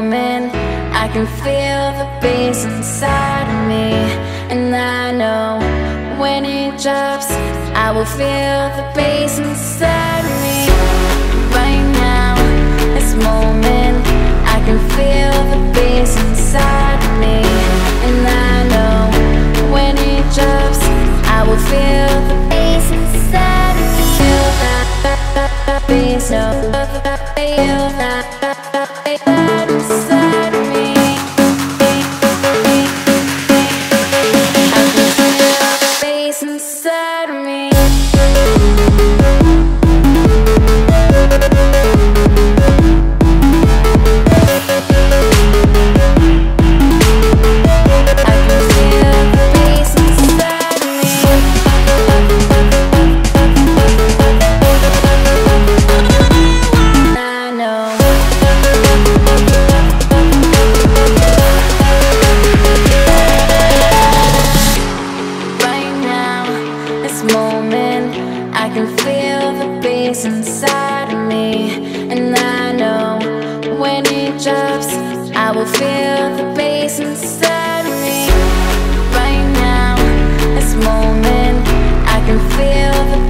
moment. I can feel the bass inside of me, and I know when it drops, I will feel the bass inside of me. Right now, this moment, I can feel the bass inside of me, and I know when it drops, I will feel the bass inside of me. Feel that bass, no, feel that bass inside of me. I can feel the bass inside of me. Feel the